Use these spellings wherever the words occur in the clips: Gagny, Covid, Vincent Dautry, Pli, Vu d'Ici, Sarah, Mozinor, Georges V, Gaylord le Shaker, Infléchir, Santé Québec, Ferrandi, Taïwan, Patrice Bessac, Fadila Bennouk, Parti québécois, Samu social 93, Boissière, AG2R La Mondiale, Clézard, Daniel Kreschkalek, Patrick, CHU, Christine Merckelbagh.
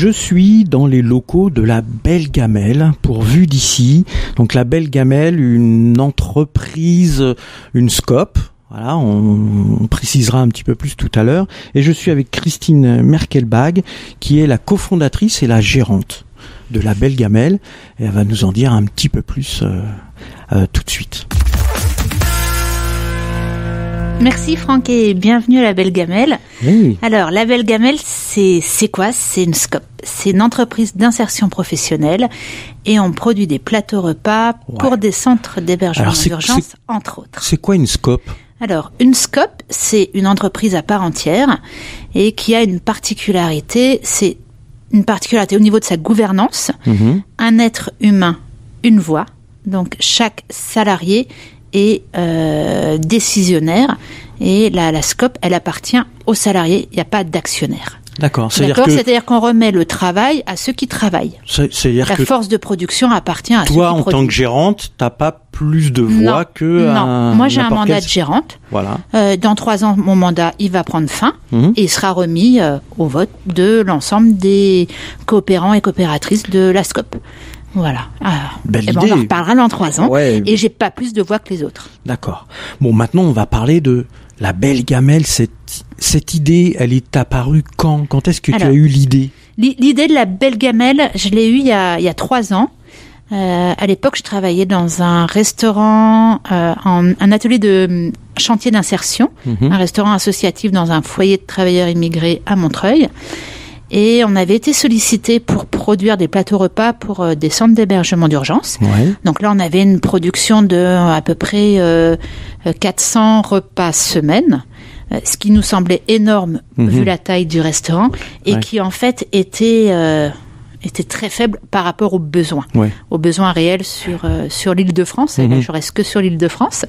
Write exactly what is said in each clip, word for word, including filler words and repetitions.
Je suis dans les locaux de la Label Gamelle pour Vu d'Ici. Donc la Label Gamelle, une entreprise, une S C O P. Voilà, on, on précisera un petit peu plus tout à l'heure. Et je suis avec Christine Merckelbagh, qui est la cofondatrice et la gérante de la Label Gamelle. Et elle va nous en dire un petit peu plus euh, euh, tout de suite. Merci Franck et bienvenue à la Label Gamelle. Oui. Alors, la Label Gamelle, c'est, c'est quoi? C'est une S C O P. C'est une entreprise d'insertion professionnelle et on produit des plateaux repas ouais. pour des centres d'hébergement d'urgence, entre autres. C'est quoi une S C O P? Alors, une S C O P, c'est une entreprise à part entière et qui a une particularité, c'est une particularité au niveau de sa gouvernance, mmh. un être humain, une voix, donc chaque salarié et euh, décisionnaire. Et la, la S C O P, elle appartient aux salariés, il n'y a pas d'actionnaire. D'accord, c'est-à-dire D'accord, que... c'est-à-dire qu'on remet le travail à ceux qui travaillent. C'est, c'est-à-dire la que force de production appartient à toi, ceux qui Toi, en produisent. Tant que gérante, t'as pas plus de voix non, que... Non, un, moi j'ai un mandat quel... de gérante. Voilà. Euh, dans trois ans, mon mandat, il va prendre fin mm-hmm. et il sera remis euh, au vote de l'ensemble des coopérants et coopératrices de la S C O P. Voilà. Alors, ben on en reparlera dans trois ans. Ouais. Et j'ai pas plus de voix que les autres. D'accord. Bon, maintenant, on va parler de la Label Gamelle. Cette, cette idée, elle est apparue quand? Quand est-ce que Alors, tu as eu l'idée? L'idée de la Label Gamelle, je l'ai eue il y a, il y a trois ans. Euh, à l'époque, je travaillais dans un restaurant, euh, en, un atelier de chantier d'insertion, mmh. un restaurant associatif dans un foyer de travailleurs immigrés à Montreuil. Et on avait été sollicité pour produire des plateaux repas pour euh, des centres d'hébergement d'urgence. Ouais. Donc là, on avait une production de à peu près euh, quatre cents repas semaine, euh, ce qui nous semblait énorme mmh. vu la taille du restaurant et ouais. qui en fait était euh, était très faible par rapport aux besoins, ouais. aux besoins réels sur euh, sur l'Île-de-France. Mmh. Et là, je reste que sur l'Île-de-France.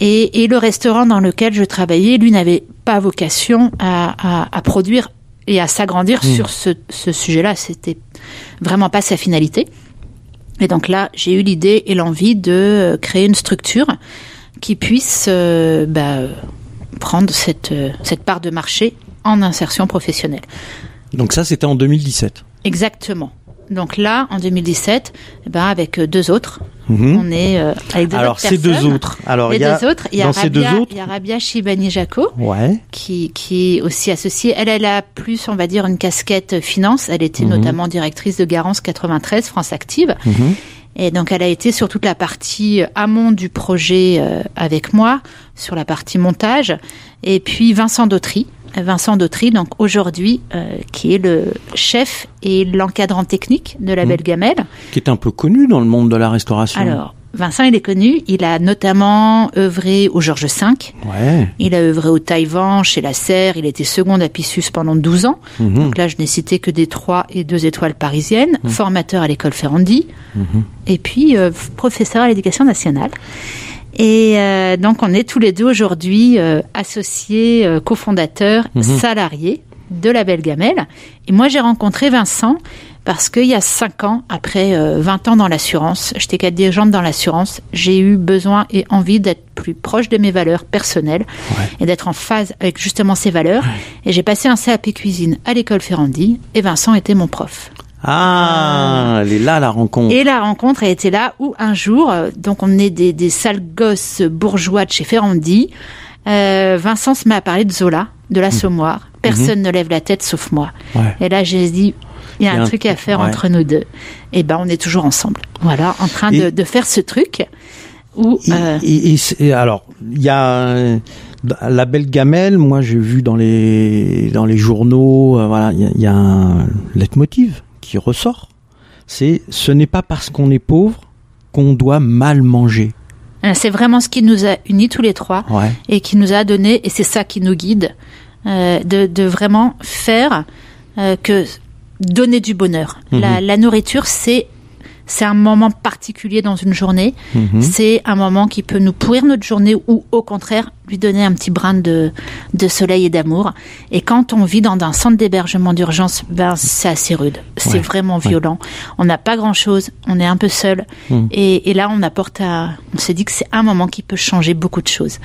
Et, et le restaurant dans lequel je travaillais, lui, n'avait pas vocation à à, à produire et à s'agrandir mmh. sur ce, ce sujet-là. C'était vraiment pas sa finalité. Et donc là, j'ai eu l'idée et l'envie de créer une structure qui puisse euh, bah, prendre cette, cette part de marché en insertion professionnelle. Donc ça, c'était en deux mille dix-sept. Exactement. Donc là, en deux mille dix-sept, ben avec deux autres, mmh. on est euh, avec deux alors, autres personnes. Alors, ces deux autres. Alors, il y a, il y a Rabia, il y a Rabia Chibani-Jacquot, ouais. qui, qui est aussi associée. Elle, elle a plus, on va dire, une casquette finance. Elle était mmh. notamment directrice de Garance quatre-vingt-treize, France Active. Mmh. Et donc, elle a été sur toute la partie amont du projet euh, avec moi, sur la partie montage. Et puis, Vincent Dautry. Vincent Dautry, donc aujourd'hui, euh, qui est le chef et l'encadrant technique de la Label Gamelle. Qui est un peu connu dans le monde de la restauration. Alors, Vincent, il est connu. Il a notamment œuvré au Georges V. Ouais. Il a œuvré au Taïwan, chez la Serre. Il était seconde à Pissus pendant douze ans. Mmh. Donc là, je n'ai cité que des trois et deux étoiles parisiennes. Mmh. Formateur à l'école Ferrandi. Mmh. Et puis, euh, professeur à l'éducation nationale. Et euh, donc, on est tous les deux aujourd'hui euh, associés, euh, cofondateurs, mmh. salariés de la Label Gamelle. Et moi, j'ai rencontré Vincent parce qu'il y a cinq ans, après euh, vingt ans dans l'assurance, j'étais cadre dirigeante dans l'assurance, j'ai eu besoin et envie d'être plus proche de mes valeurs personnelles ouais. et d'être en phase avec justement ces valeurs. Ouais. Et j'ai passé un C A P cuisine à l'école Ferrandi et Vincent était mon prof. Ah, elle est là, la rencontre. Et la rencontre a été là où un jour, donc on est des, des sales gosses bourgeois de chez Ferrandi, euh, Vincent se met à parler de Zola, de l'Assommoir. Personne mmh. ne lève la tête sauf moi. Ouais. Et là, j'ai dit, il y a un, un truc à faire ouais. entre nous deux. Et ben, on est toujours ensemble. Voilà, en train et... de, de faire ce truc où... Et, euh... et, et, et alors, il y a... La Label Gamelle, moi, j'ai vu dans les, dans les journaux, euh, voilà, il y, y a un leitmotiv qui ressort, c'est « ce n'est pas parce qu'on est pauvre qu'on doit mal manger ». C'est vraiment ce qui nous a unis tous les trois ouais. et qui nous a donné, et c'est ça qui nous guide, euh, de, de vraiment faire euh, que donner du bonheur. Mmh. La, la nourriture, c'est, c'est un moment particulier dans une journée, mmh. c'est un moment qui peut nous pourrir notre journée ou au contraire lui donner un petit brin de, de soleil et d'amour. Et quand on vit dans un centre d'hébergement d'urgence, ben, c'est assez rude. C'est ouais, vraiment violent. Ouais. On n'a pas grand-chose. On est un peu seul. Mmh. Et, et là, on apporte à, on se dit que c'est un moment qui peut changer beaucoup de choses.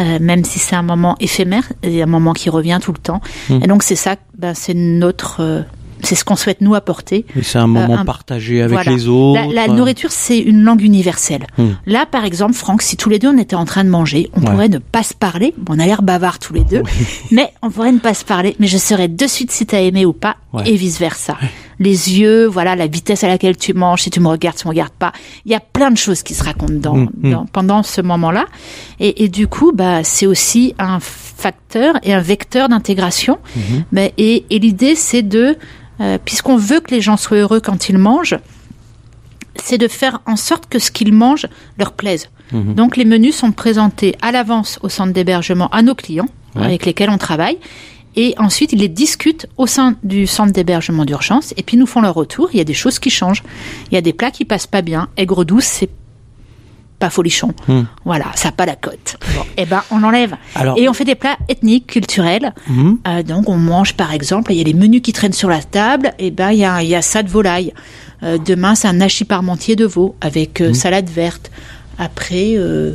Euh, même si c'est un moment éphémère, et un moment qui revient tout le temps. Mmh. Et donc, c'est ça, ben, c'est notre, euh, c'est ce qu'on souhaite nous apporter. Et c'est un moment euh, un... partagé avec voilà. les autres. La, la nourriture, c'est une langue universelle. Hum. Là, par exemple, Franck, si tous les deux on était en train de manger, on ouais. pourrait ne pas se parler. Bon, on a l'air bavards tous les deux, oui. mais on pourrait ne pas se parler. Mais je saurais de suite si t'as aimé ou pas, ouais. et vice versa. Ouais. Les yeux, voilà, la vitesse à laquelle tu manges, si tu me regardes, si tu me regardes pas. Il y a plein de choses qui se racontent dans, mmh, mmh. dans, pendant ce moment-là. Et, et du coup, bah, c'est aussi un facteur et un vecteur d'intégration. Mmh. Mais, et, et l'idée, c'est de, euh, puisqu'on veut que les gens soient heureux quand ils mangent, c'est de faire en sorte que ce qu'ils mangent leur plaise. Mmh. Donc, les menus sont présentés à l'avance au centre d'hébergement à nos clients, ouais. avec lesquels on travaille. Et ensuite, ils les discutent au sein du centre d'hébergement d'urgence. Et puis, ils nous font leur retour. Il y a des choses qui changent. Il y a des plats qui passent pas bien. Aigre douce, c'est pas folichon. Mmh. Voilà, ça n'a pas la cote. Bon, eh ben, on l'enlève. Alors... Et on fait des plats ethniques, culturels. Mmh. Euh, donc, on mange, par exemple, il y a les menus qui traînent sur la table. Eh ben, il y a, il y a ça de volaille. Euh, demain, c'est un hachis parmentier de veau avec euh, mmh. salade verte. Après, euh,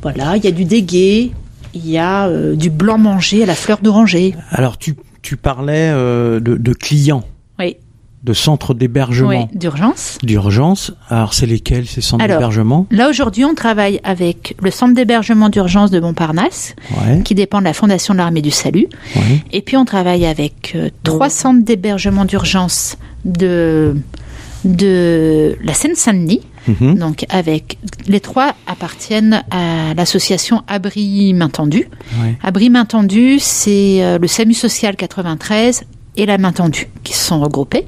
voilà, il y a du dégué. Il y a euh, du blanc mangé à la fleur d'oranger. Alors, tu, tu parlais euh, de, de clients, oui. de centres d'hébergement. Oui, d'urgence. D'urgence. Alors, c'est lesquels, ces centres Alors, d'hébergement ? Là, aujourd'hui, on travaille avec le centre d'hébergement d'urgence de Montparnasse, ouais. qui dépend de la Fondation de l'Armée du Salut. Ouais. Et puis, on travaille avec euh, trois centres d'hébergement d'urgence de, de la Seine-Saint-Denis. Mmh. Donc, avec les trois appartiennent à l'association Abri Main Tendue. Ouais. Abri Main Tendue, c'est euh, le Samu social quatre-vingt-treize et la Main Tendue qui se sont regroupés.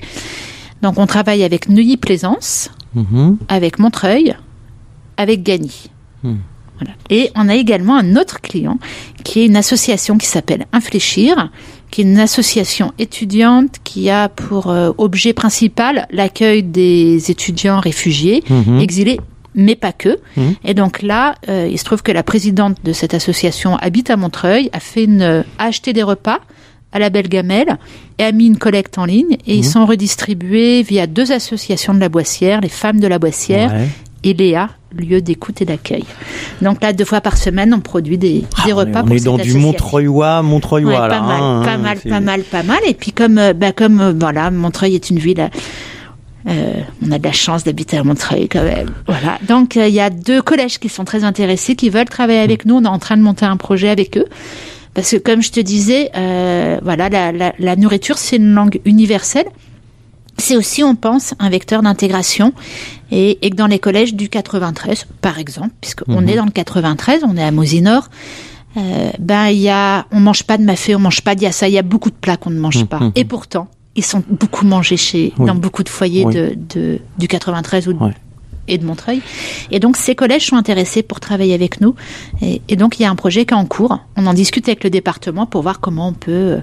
Donc, on travaille avec Neuilly Plaisance, mmh. avec Montreuil, avec Gagny. Mmh. Voilà. Et on a également un autre client qui est une association qui s'appelle Infléchir, qui est une association étudiante qui a pour euh, objet principal l'accueil des étudiants réfugiés, mmh. exilés, mais pas que. Mmh. Et donc là, euh, il se trouve que la présidente de cette association habite à Montreuil, a, fait une, a acheté des repas à Label Gamelle et a mis une collecte en ligne. Et mmh. ils sont redistribués via deux associations de la Boissière, les femmes de la Boissière ouais. et Léa, lieu d'écoute et d'accueil. Donc là, deux fois par semaine, on produit des, ah, des repas. On pour est dans du Montreuilois, Montreuilois ouais, là. Pas mal, hein, pas mal, c'est... pas mal, pas mal. Et puis comme, bah comme, voilà, Montreuil est une ville. Euh, on a de la chance d'habiter à Montreuil quand même. Voilà. Donc il euh, y a deux collèges qui sont très intéressés, qui veulent travailler avec mmh. nous. On est en train de monter un projet avec eux. Parce que comme je te disais, euh, voilà, la, la, la nourriture, c'est une langue universelle. C'est aussi, on pense, un vecteur d'intégration et, et que dans les collèges du quatre-vingt-treize, par exemple, puisqu'on mmh. est dans le quatre-vingt-treize, on est à Mozinor, euh, ben il y a, on mange pas de mafé, on mange pas de yassa, il y a beaucoup de plats qu'on ne mange pas. Mmh. Et pourtant, ils sont beaucoup mangés chez, oui. dans beaucoup de foyers oui. de, de du quatre-vingt-treize ou de, oui. et de Montreuil. Et donc ces collèges sont intéressés pour travailler avec nous. Et, et donc il y a un projet qui est en cours. On en discute avec le département pour voir comment on peut.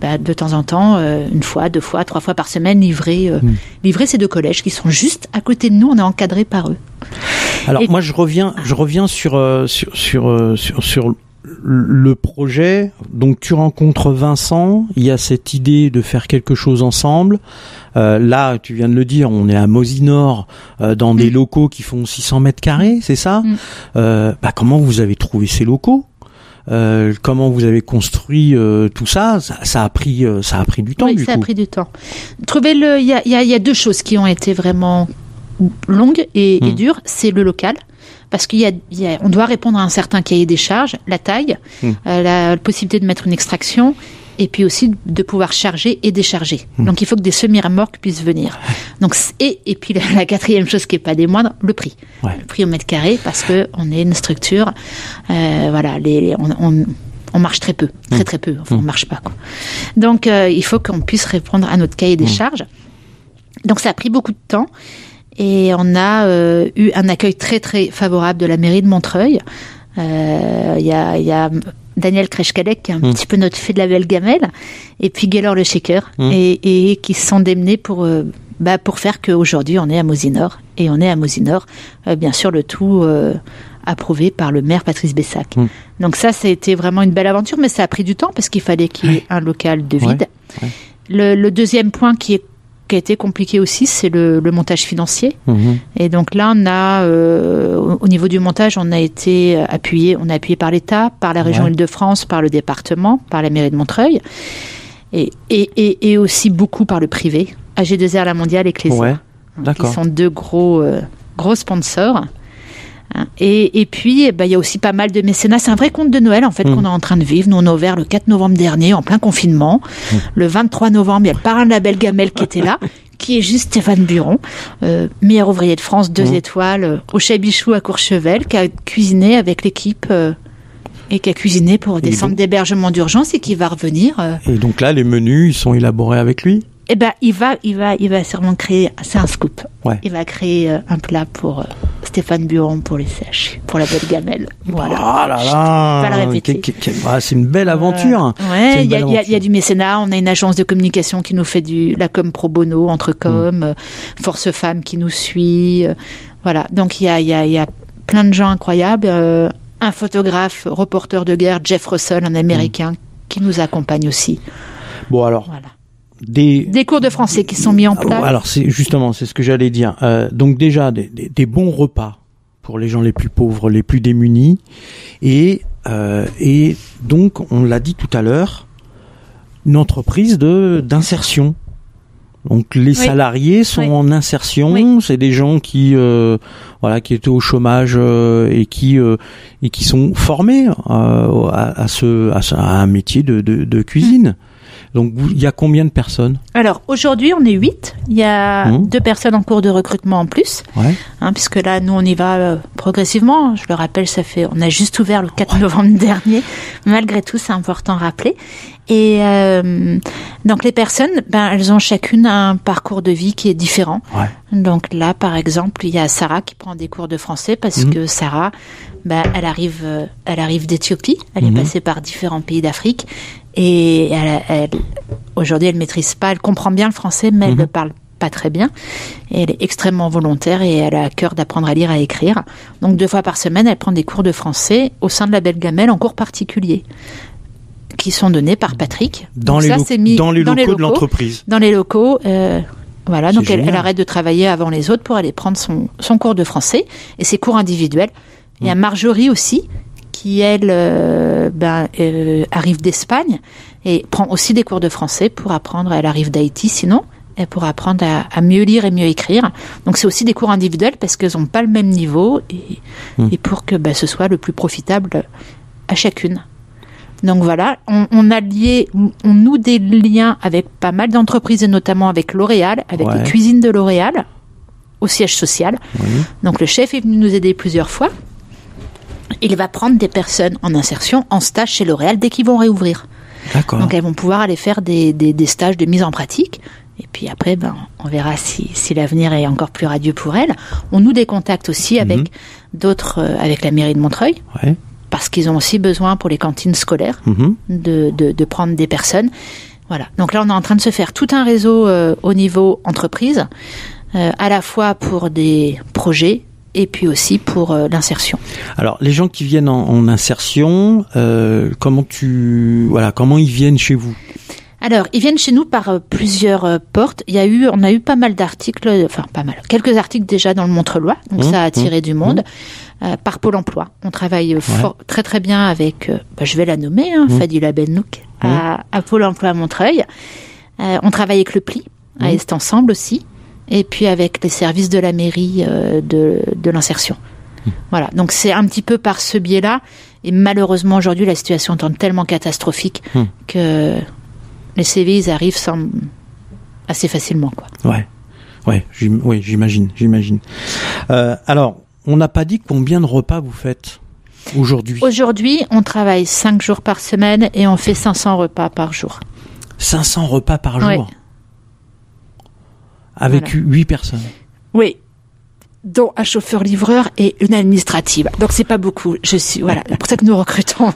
Bah, de temps en temps, euh, une fois, deux fois, trois fois par semaine, livrer, euh, mmh. livrer ces deux collèges qui sont juste à côté de nous, on est encadrés par eux. Alors et... moi je reviens, je reviens sur, euh, sur, sur, euh, sur, sur le projet, donc tu rencontres Vincent, il y a cette idée de faire quelque chose ensemble, euh, là tu viens de le dire, on est à Mozinor, euh, dans mmh. des locaux qui font six cents mètres carrés, c'est ça mmh. euh, bah, comment vous avez trouvé ces locaux ? Euh, comment vous avez construit euh, tout ça, ça, ça a pris, euh, ça a pris du temps. Oui, du ça coup. a pris du temps. Trouver le, il y a, il y, y a deux choses qui ont été vraiment longues et, mmh. et dures. C'est le local, parce qu'il y a, il y a, on doit répondre à un certain cahier des charges, la taille, mmh. euh, la possibilité de mettre une extraction. Et puis aussi de pouvoir charger et décharger. Mmh. Donc il faut que des semi-remorques puissent venir. Donc, et, et puis la, la quatrième chose qui n'est pas des moindres, le prix. Ouais. Le prix au mètre carré, parce qu'on est une structure, euh, voilà, les, les, on, on, on marche très peu, très mmh. très peu, enfin, mmh. on ne marche pas. Quoi. Donc euh, il faut qu'on puisse répondre à notre cahier des mmh. charges. Donc ça a pris beaucoup de temps. Et on a euh, eu un accueil très très favorable de la mairie de Montreuil. Il euh, y a... Y a Daniel Kreschkalek, qui est un mmh. petit peu notre fée de la Belle Gamelle, et puis Gaylord le Shaker, mmh. et, et qui se sont démenés pour, euh, bah, pour faire qu'aujourd'hui on est à Mozinor, et on est à Mozinor, euh, bien sûr le tout euh, approuvé par le maire Patrice Bessac. Mmh. Donc ça, ça a été vraiment une belle aventure, mais ça a pris du temps, parce qu'il fallait qu'il y ait un local de vide. Ouais, ouais. Le, le deuxième point qui, est, qui a été compliqué aussi, c'est le, le montage financier. Mmh. Et donc là, on a, euh, au niveau du montage, on a été appuyé, on a appuyé par l'État, par la région Île-de-France, par le département, par la mairie de Montreuil. et, et, et, et aussi beaucoup par le privé. A G deux R La Mondiale et Clézard. Ouais, d'accord. Ils sont deux gros, euh, gros sponsors. Et, et puis, bah, y a aussi pas mal de mécénat. C'est un vrai conte de Noël, en fait, mmh. qu'on est en train de vivre. Nous, on a ouvert le quatre novembre dernier, en plein confinement. Mmh. Le vingt-trois novembre, il y a le parrain de la Label Gamelle qui était là, qui est juste Stéphane Buron, euh, meilleur ouvrier de France, deux mmh. étoiles, euh, au Chabichou à Courchevel, qui a cuisiné avec l'équipe... Euh, et qui a cuisiné pour des centres donc... d'hébergement d'urgence et qui va revenir. Euh... Et donc là, les menus, ils sont élaborés avec lui ? Eh bien, il va, il, va, il va sûrement créer... C'est un scoop. Ouais. Il va créer euh, un plat pour euh, Stéphane Buron, pour les C H, pour la Label Gamelle. Voilà. Ah là là, je ne vais pas le répéter. Qu'est, qu'est, bah, c'est une belle aventure. Euh, ouais, il y, y, y a du mécénat. On a une agence de communication qui nous fait du, la com pro bono, entre com, mmh. euh, Force Femmes qui nous suit. Euh, voilà. Donc, il y a, y, a, y a plein de gens incroyables. Euh, Un photographe, reporter de guerre, Jeff Russell, un Américain, mmh. qui nous accompagne aussi. Bon, alors, voilà. des... des cours de français qui sont mis en place. Alors, c'est, justement, c'est ce que j'allais dire. Euh, donc déjà, des, des, des bons repas pour les gens les plus pauvres, les plus démunis. Et, euh, et donc, on l'a dit tout à l'heure, une entreprise de, d'insertion. Donc les oui. salariés sont oui. en insertion, oui. c'est des gens qui euh, voilà qui étaient au chômage euh, et qui euh, et qui sont formés euh, à, à ce à, ce, à un métier de, de, de cuisine. Mmh. Donc il y a combien de personnes ? Alors aujourd'hui on est huit, il y a mmh. deux personnes en cours de recrutement en plus, ouais. hein, puisque là nous on y va euh, progressivement. Je le rappelle, ça fait on a juste ouvert le quatre ouais. novembre dernier. Malgré tout, c'est important à rappeler. Et euh, donc les personnes, ben elles ont chacune un parcours de vie qui est différent. Ouais. Donc là, par exemple, il y a Sarah qui prend des cours de français parce mmh. que Sarah, ben elle arrive, elle arrive d'Éthiopie. Elle mmh. est passée par différents pays d'Afrique et elle, elle, aujourd'hui, elle maîtrise pas, elle comprend bien le français, mais mmh. elle ne parle pas très bien. Et elle est extrêmement volontaire et elle a à cœur d'apprendre à lire et à écrire. Donc deux fois par semaine, elle prend des cours de français au sein de la Label Gamelle en cours particulier, qui sont donnés par Patrick. Dans, les, ça, lo- c'est mis dans, les, dans locaux les locaux de l'entreprise. Dans les locaux, euh, voilà. C'est donc elle, elle arrête de travailler avant les autres pour aller prendre son, son cours de français et ses cours individuels. Il y a Marjorie aussi qui, elle, euh, ben, euh, arrive d'Espagne et prend aussi des cours de français pour apprendre. Elle arrive d'Haïti sinon, et pour apprendre à, à mieux lire et mieux écrire. Donc c'est aussi des cours individuels parce qu'elles n'ont pas le même niveau et, mmh. et pour que ben, ce soit le plus profitable à chacune. Donc voilà, on, on a lié, on noue des liens avec pas mal d'entreprises et notamment avec L'Oréal, avec ouais. les cuisines de L'Oréal, au siège social. Oui. Donc le chef est venu nous aider plusieurs fois. Il va prendre des personnes en insertion, en stage chez L'Oréal dès qu'ils vont réouvrir. D'accord. Donc elles vont pouvoir aller faire des, des, des stages de mise en pratique. Et puis après, ben, on verra si, si l'avenir est encore plus radieux pour elles. On noue des contacts aussi avec mmh. d'autres, euh, avec la mairie de Montreuil. Ouais. Parce qu'ils ont aussi besoin pour les cantines scolaires mmh. de, de, de prendre des personnes. Voilà. Donc là, on est en train de se faire tout un réseau euh, au niveau entreprise, euh, à la fois pour des projets et puis aussi pour euh, l'insertion. Alors, les gens qui viennent en, en insertion, euh, comment tu, voilà, comment ils viennent chez vous ? Alors, ils viennent chez nous par euh, plusieurs euh, portes. Il y a eu, on a eu pas mal d'articles, enfin pas mal, quelques articles déjà dans le Montre-Lois, donc mmh. ça a attiré mmh. du monde. Mmh. Euh, par Pôle emploi. On travaille ouais. fort, très très bien avec, euh, bah, je vais la nommer, hein, mmh. Fadila Bennouk, mmh. à, à Pôle emploi à Montreuil. Euh, on travaille avec le Pli, mmh. à Est Ensemble aussi, et puis avec les services de la mairie euh, de, de l'insertion. Mmh. Voilà, donc c'est un petit peu par ce biais-là, et malheureusement aujourd'hui la situation est tellement catastrophique mmh. que les C V ils arrivent sans... assez facilement. Quoi. Ouais, ouais, j'im... ouais j'imagine, j'imagine. Euh, alors, on n'a pas dit combien de repas vous faites aujourd'hui. Aujourd'hui, on travaille cinq jours par semaine et on fait cinq cents repas par jour. cinq cents repas par jour, oui. Avec voilà. huit personnes. Oui, dont un chauffeur-livreur et une administrative. Donc, c'est pas beaucoup. Je suis, voilà, c'est pour ça que nous recrutons.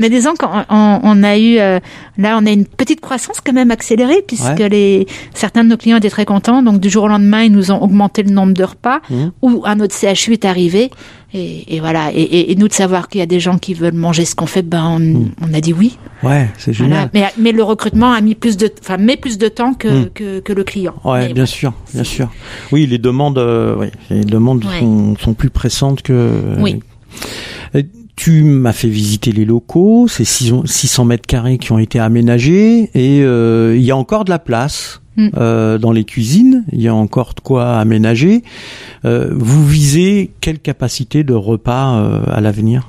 Mais disons qu'on on, on a eu... Euh, là, on a une petite croissance quand même accélérée puisque ouais. les, certains de nos clients étaient très contents. Donc, du jour au lendemain, ils nous ont augmenté le nombre de repas mmh. ou un autre C H U est arrivé. Et, et voilà. Et, et, et nous, de savoir qu'il y a des gens qui veulent manger ce qu'on fait, ben, on, mmh. on a dit oui. Ouais, c'est génial. Voilà. Mais, mais le recrutement a mis plus de, enfin, met plus de temps que, mmh. que, que le client. Ouais, bien ouais. sûr, bien sûr. Oui, les demandes, euh, oui, les demandes ouais. sont, sont plus pressantes que... Euh, oui. Euh, tu m'as fait visiter les locaux, c'est six cents mètres carrés qui ont été aménagés et euh, il y a encore de la place. Mmh. Euh, dans les cuisines, il y a encore de quoi aménager. Euh, vous visez quelle capacité de repas euh, à l'avenir ?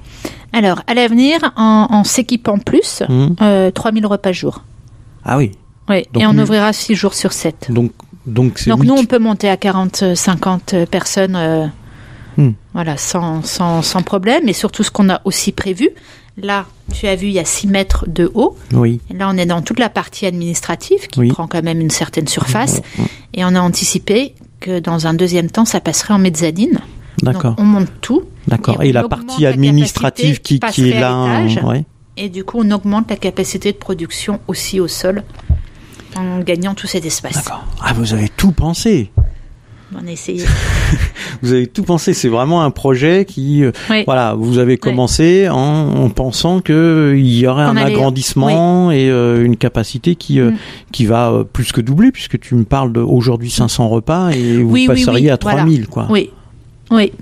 Alors, à l'avenir, en, en s'équipant plus, mmh. euh, trois mille repas jour. Ah oui. Oui. Donc, et on nous... ouvrira six jours sur sept. Donc, donc, c'est donc nous, on peut monter à quarante, cinquante personnes, euh, mmh. voilà, sans, sans, sans problème. Et surtout, ce qu'on a aussi prévu. Là, tu as vu, il y a six mètres de haut. Oui. Là, on est dans toute la partie administrative qui oui. prend quand même une certaine surface. Oui. Et on a anticipé que dans un deuxième temps, ça passerait en mezzanine. D'accord. Donc, on monte tout. D'accord. Et, et la partie administrative qui, qui est là. Ouais. Et du coup, on augmente la capacité de production aussi au sol en gagnant tout cet espace. D'accord. Ah, vous avez tout pensé. On a essayé. Vous avez tout pensé. C'est vraiment un projet qui, oui. voilà, vous avez commencé oui. en, en pensant que il y aurait on un allait, agrandissement oui. et euh, une capacité qui euh, mm. qui va euh, plus que doubler, puisque tu me parles d'aujourd'hui cinq cents repas et vous oui, passeriez oui, oui. à trois mille, voilà. quoi. Oui, oui.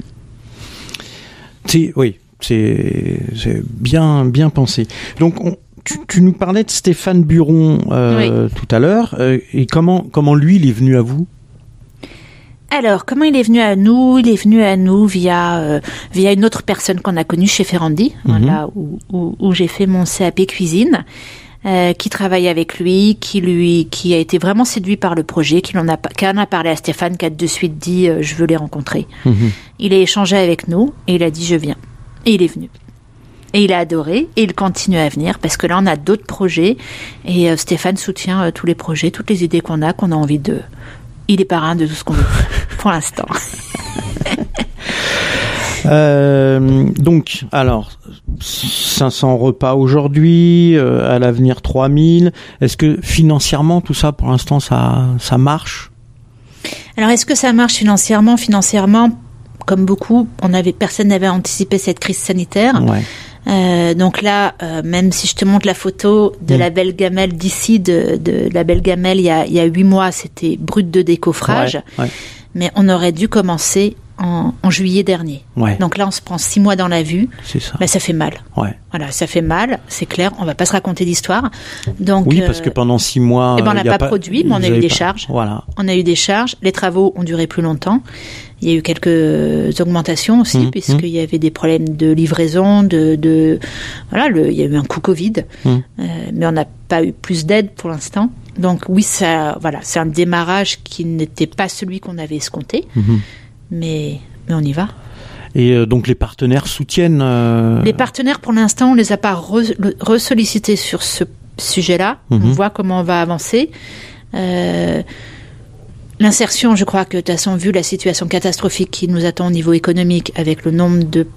C'est oui, c'est c'est bien bien pensé. Donc on, tu, tu nous parlais de Stéphane Buron euh, oui. tout à l'heure euh, et comment comment lui il est venu à vous? Alors, comment il est venu à nous ? Il est venu à nous via, euh, via une autre personne qu'on a connue chez Ferrandi, mmh. voilà, où, où, où j'ai fait mon C A P cuisine, euh, qui travaille avec lui, qui lui, qui a été vraiment séduit par le projet, qui en a, qui en a parlé à Stéphane, qui a de suite dit euh, « je veux les rencontrer mmh. ». Il a échangé avec nous et il a dit « je viens ». Et il est venu. Et il a adoré et il continue à venir parce que là, on a d'autres projets et euh, Stéphane soutient euh, tous les projets, toutes les idées qu'on a, qu'on a envie de... Il est parrain de tout ce qu'on veut, pour l'instant. euh, donc, alors, cinq cents repas aujourd'hui, euh, à l'avenir trois mille. Est-ce que financièrement, tout ça, pour l'instant, ça, ça marche ? Alors, est-ce que ça marche financièrement ? Financièrement, comme beaucoup, on avait, personne n'avait anticipé cette crise sanitaire. Ouais. Euh, donc là, euh, même si je te montre la photo de mmh. Label Gamelle d'ici, de, de Label Gamelle il y a, il y a huit mois, c'était brut de décoffrage. Ouais, ouais. Mais on aurait dû commencer en, en juillet dernier. Ouais. Donc là, on se prend six mois dans la vue. C'est ça. Bah, ça fait mal. Ouais. Voilà, ça fait mal. C'est clair. On va pas se raconter d'histoire. Donc. Oui, parce euh, que pendant six mois. Eh ben, on n'a pas, pas produit, mais on a eu des pas... charges. Voilà. On a eu des charges. Les travaux ont duré plus longtemps. Il y a eu quelques augmentations aussi, mmh, puisqu'il mmh. y avait des problèmes de livraison, de, de voilà, le, il y a eu un coup Covid, mmh. euh, mais on n'a pas eu plus d'aide pour l'instant. Donc oui, ça, voilà, c'est un démarrage qui n'était pas celui qu'on avait escompté, mmh. mais, mais on y va. Et euh, donc les partenaires soutiennent euh... Les partenaires, pour l'instant, on ne les a pas re- resollicités sur ce sujet-là. Mmh. On voit comment on va avancer. Euh... L'insertion, je crois que de toute façon, vu la situation catastrophique qui nous attend au niveau économique, avec le nombre de,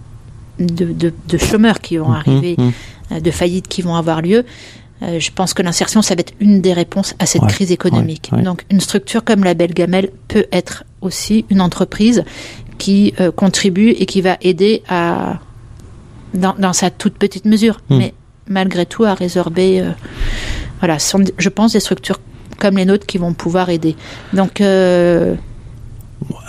de, de, de chômeurs qui vont arriver, mmh, mmh. de faillites qui vont avoir lieu, euh, je pense que l'insertion, ça va être une des réponses à cette ouais, crise économique. Ouais, ouais. Donc, une structure comme la Label Gamelle peut être aussi une entreprise qui euh, contribue et qui va aider à, dans, dans sa toute petite mesure, mmh. mais malgré tout à résorber, euh, voilà, sans, je pense, des structures comme les nôtres qui vont pouvoir aider. Donc, euh...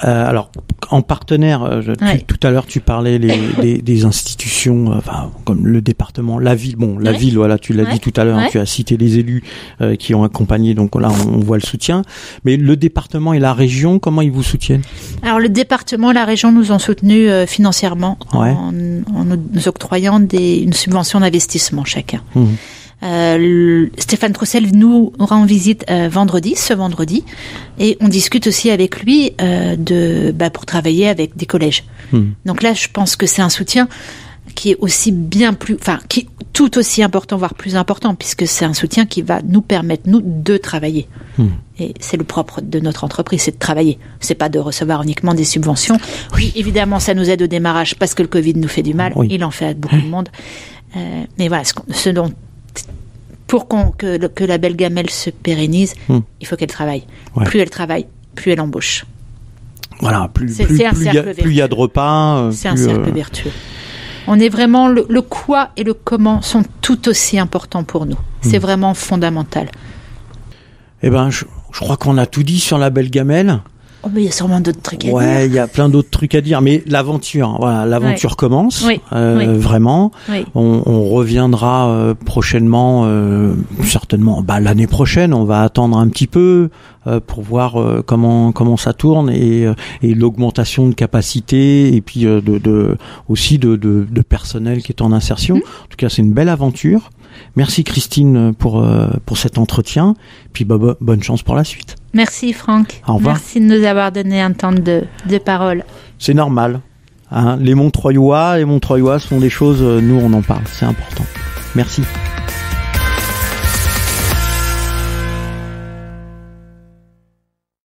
Euh, alors, en partenaire, je, ouais. tu, tout à l'heure, tu parlais les, des, des institutions, enfin, comme le département, la ville. Bon, la ouais. ville, voilà, tu l'as ouais. dit tout à l'heure, ouais. hein, tu as cité les élus euh, qui ont accompagné. Donc là, on, on voit le soutien. Mais le département et la région, comment ils vous soutiennent ? Alors, le département et la région nous ont soutenus euh, financièrement ouais. en, en nous octroyant des, une subvention d'investissement chacun. Mmh. Euh, Stéphane Troussel nous rend visite euh, vendredi, ce vendredi, et on discute aussi avec lui euh, de, bah, pour travailler avec des collèges. Mmh. Donc là, je pense que c'est un soutien qui est aussi bien plus, enfin, qui est tout aussi important, voire plus important, puisque c'est un soutien qui va nous permettre, nous, de travailler. Mmh. Et c'est le propre de notre entreprise, c'est de travailler. C'est pas de recevoir uniquement des subventions. Oui, évidemment, ça nous aide au démarrage parce que le Covid nous fait du mal. Oui. Il en fait à beaucoup de monde. Euh, mais voilà, ce, ce dont Pour qu'on, que, que la Label Gamelle se pérennise, hum. il faut qu'elle travaille. Ouais. Plus elle travaille, plus elle embauche. Voilà, plus il y a de repas. Euh, c'est plus, un cercle euh... vertueux. On est vraiment, le, le quoi et le comment sont tout aussi importants pour nous. Hum. C'est vraiment fondamental. Eh ben, je, je crois qu'on a tout dit sur la Label Gamelle. Oh, mais il y a sûrement d'autres trucs à ouais, dire. Ouais, il y a plein d'autres trucs à dire, mais l'aventure, voilà, l'aventure ouais. commence, oui. Euh, oui. vraiment. Oui. On, on reviendra euh, prochainement, euh, certainement, bah, l'année prochaine. On va attendre un petit peu euh, pour voir euh, comment comment ça tourne et, euh, et l'augmentation de capacité et puis euh, de, de aussi de, de, de personnel qui est en insertion. Mmh. En tout cas, c'est une belle aventure. Merci Christine pour euh, pour cet entretien. Puis bah, bah, bonne chance pour la suite. Merci Franck. Au revoir. Merci de nous avoir donné un temps de, de parole. C'est normal. Hein, les Montreuillois, les Montreuillois sont des choses, nous on en parle, c'est important. Merci.